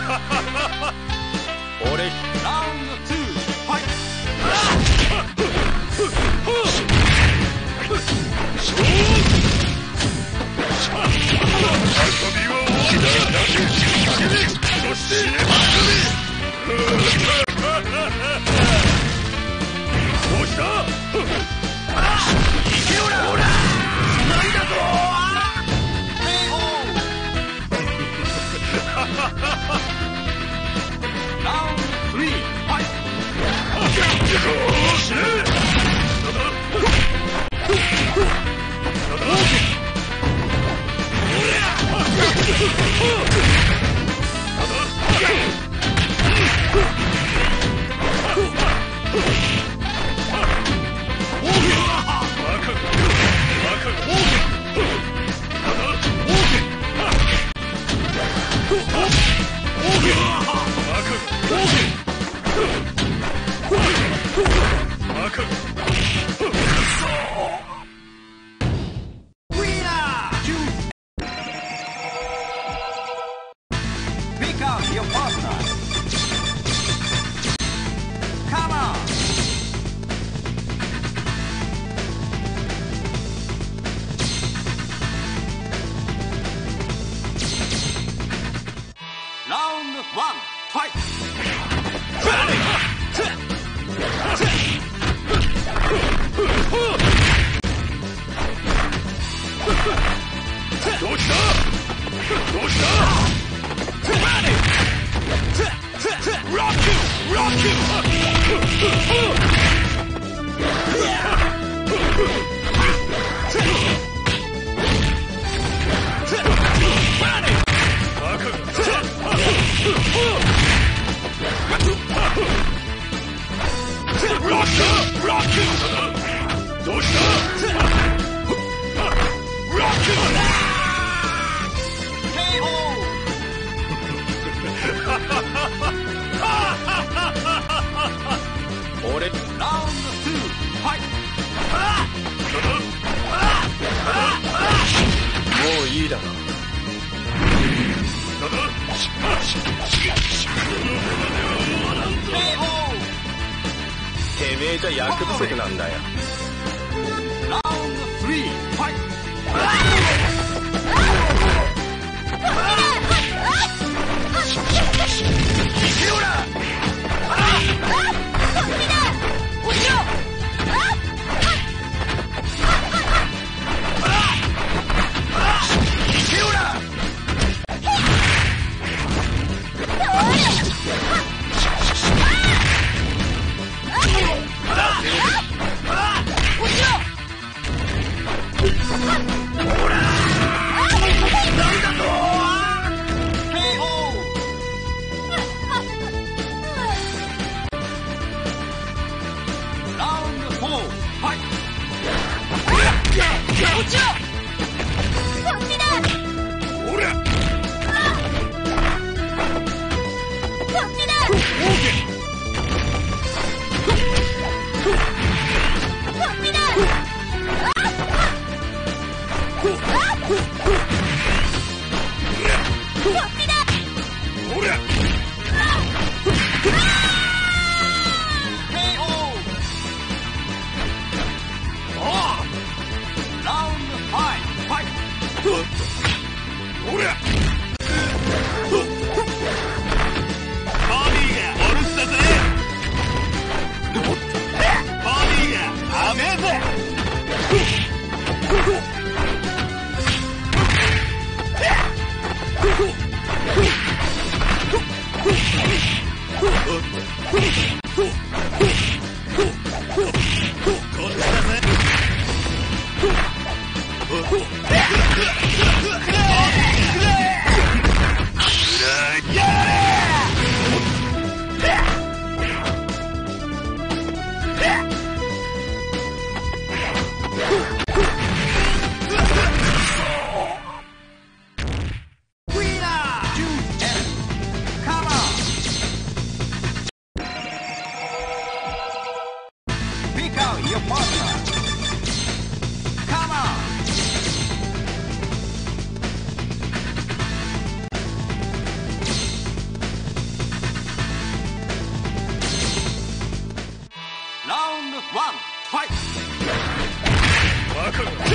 俺俺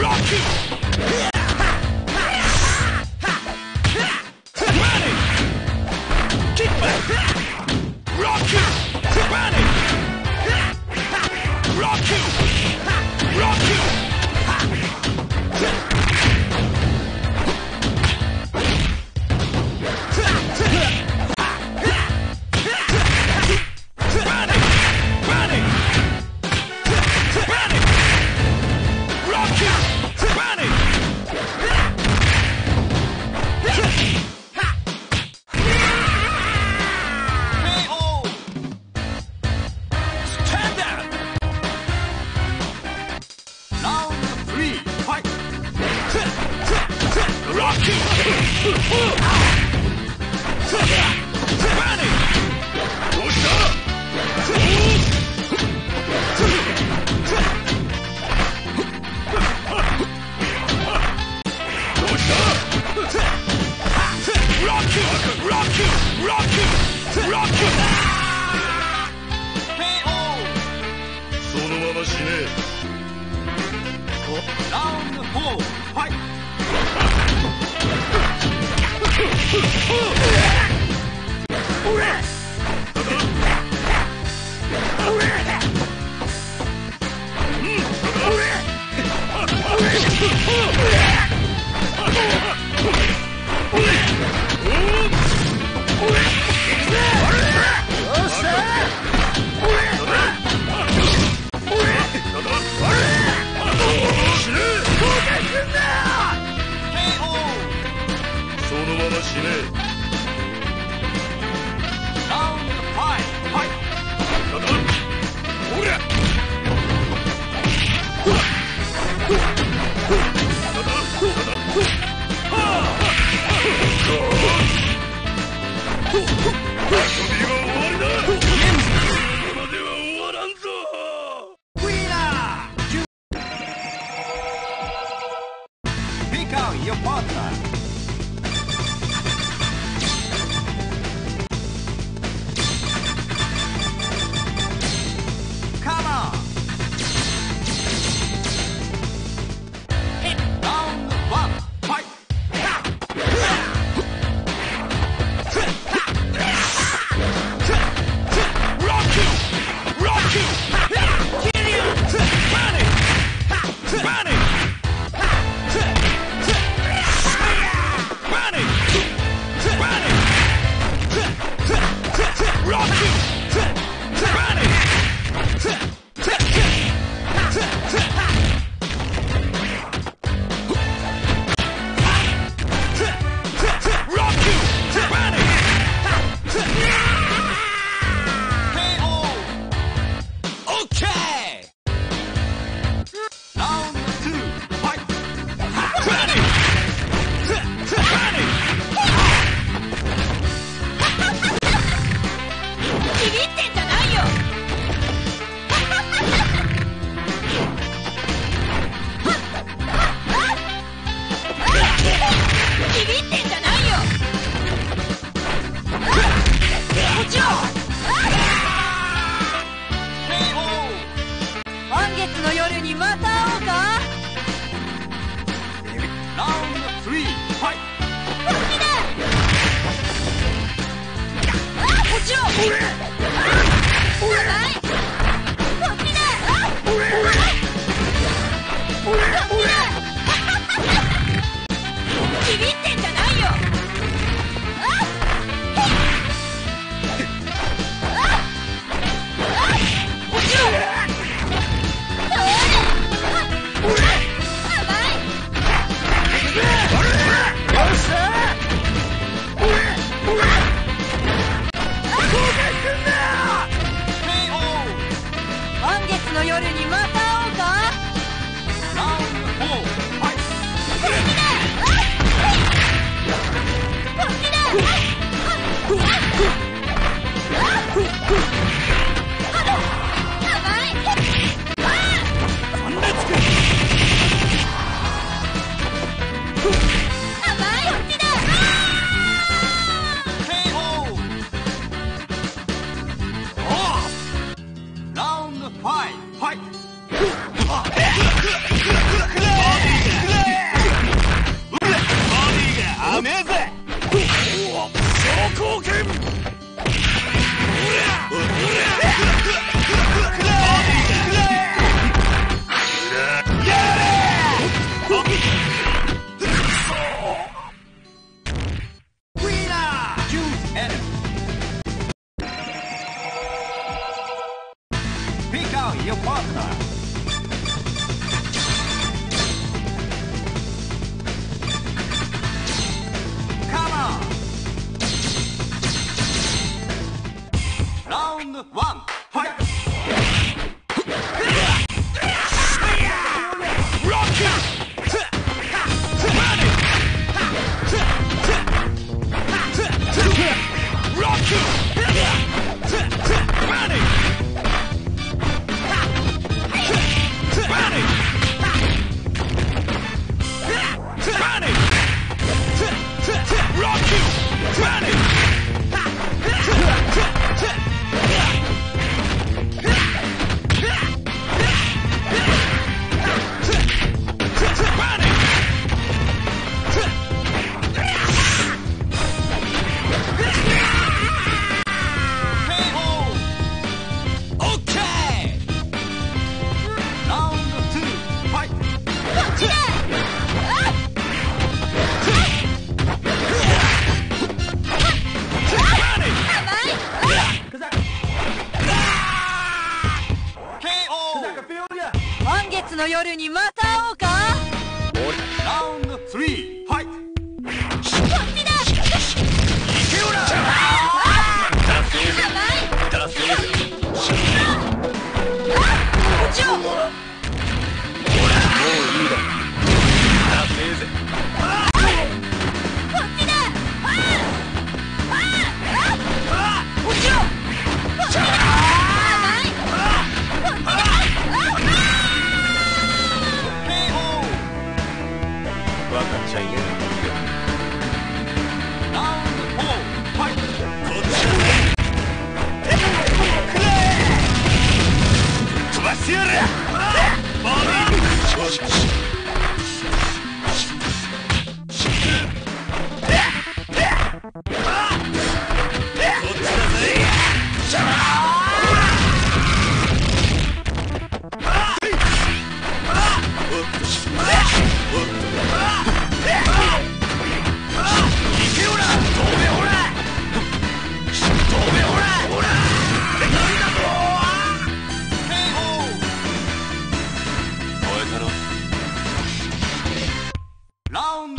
Rocky! Money!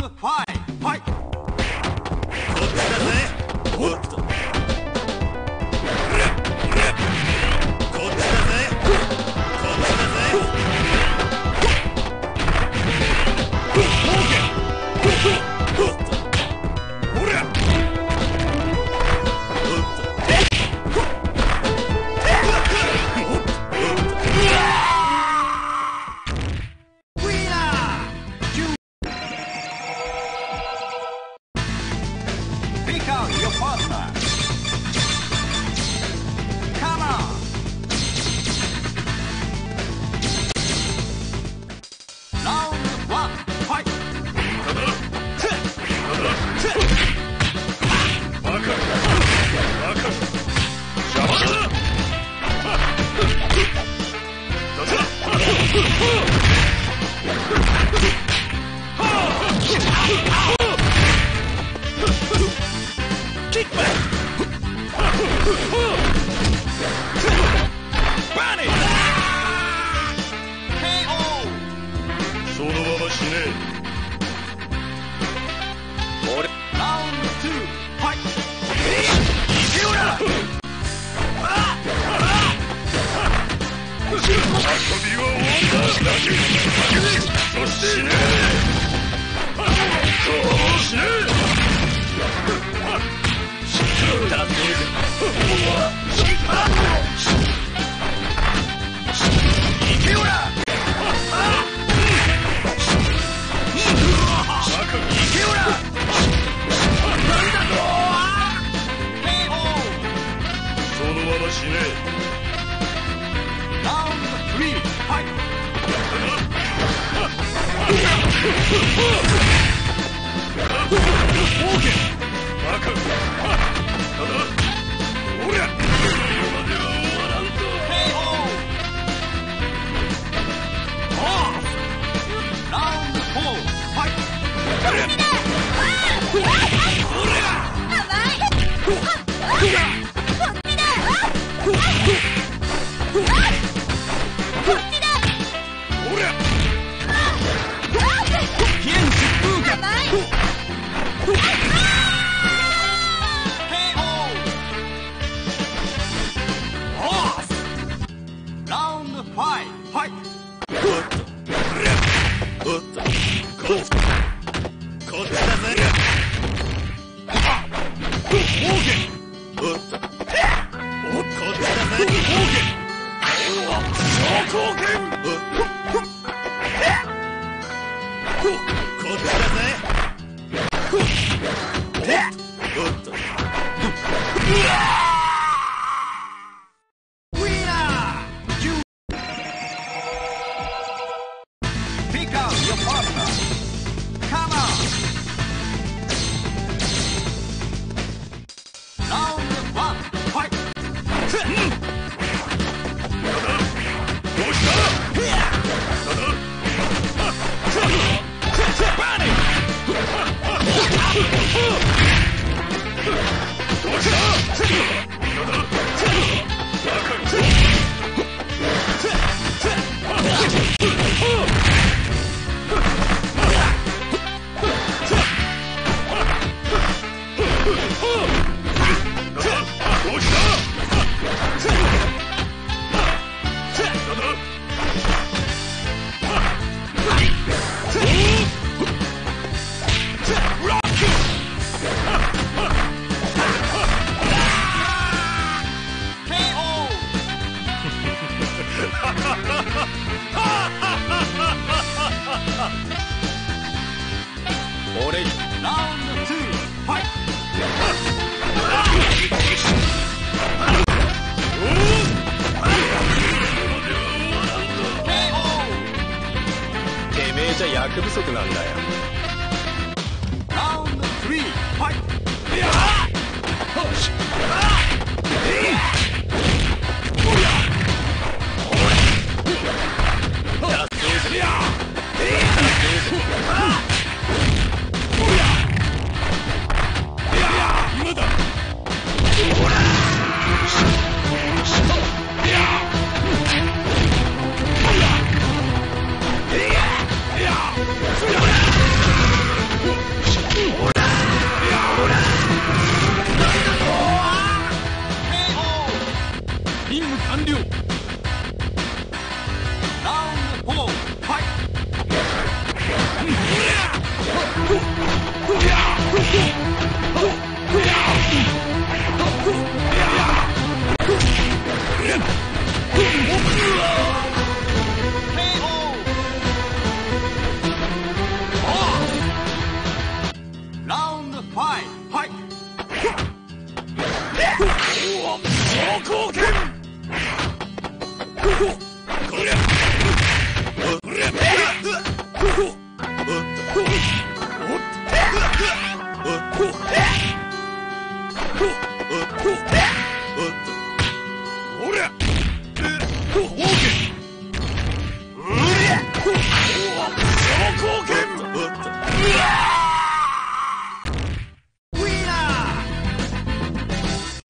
はいこっちだぜおっとこっちだぜこっちだぜおっとおりゃおっと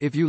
If you